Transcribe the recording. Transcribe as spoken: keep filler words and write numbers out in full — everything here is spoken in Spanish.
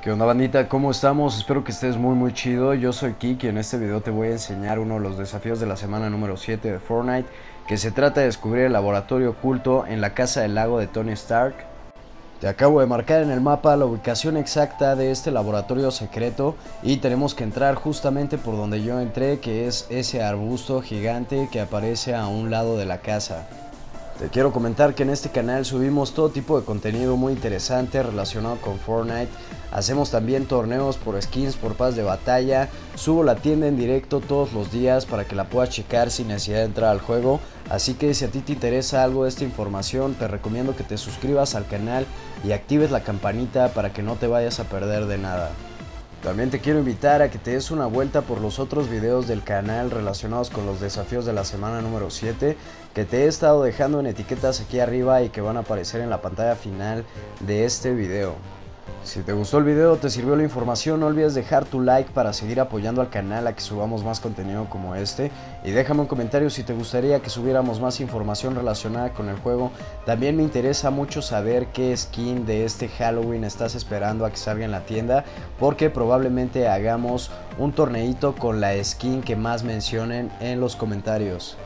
¿Qué onda, bandita? ¿Cómo estamos? Espero que estés muy muy chido. Yo soy Kiki y en este video te voy a enseñar uno de los desafíos de la semana número siete de Fortnite, que se trata de descubrir el laboratorio oculto en la casa del lago de Tony Stark. Te acabo de marcar en el mapa la ubicación exacta de este laboratorio secreto y tenemos que entrar justamente por donde yo entré, que es ese arbusto gigante que aparece a un lado de la casa. Te quiero comentar que en este canal subimos todo tipo de contenido muy interesante relacionado con Fortnite. Hacemos también torneos por skins, por paz de batalla. Subo la tienda en directo todos los días para que la puedas checar sin necesidad de entrar al juego. Así que si a ti te interesa algo de esta información, te recomiendo que te suscribas al canal y actives la campanita para que no te vayas a perder de nada. También te quiero invitar a que te des una vuelta por los otros videos del canal relacionados con los desafíos de la semana número siete que te he estado dejando en etiquetas aquí arriba y que van a aparecer en la pantalla final de este video. Si te gustó el video, te sirvió la información, no olvides dejar tu like para seguir apoyando al canal a que subamos más contenido como este. Y déjame un comentario si te gustaría que subiéramos más información relacionada con el juego. También me interesa mucho saber qué skin de este Halloween estás esperando a que salga en la tienda, porque probablemente hagamos un torneito con la skin que más mencionen en los comentarios.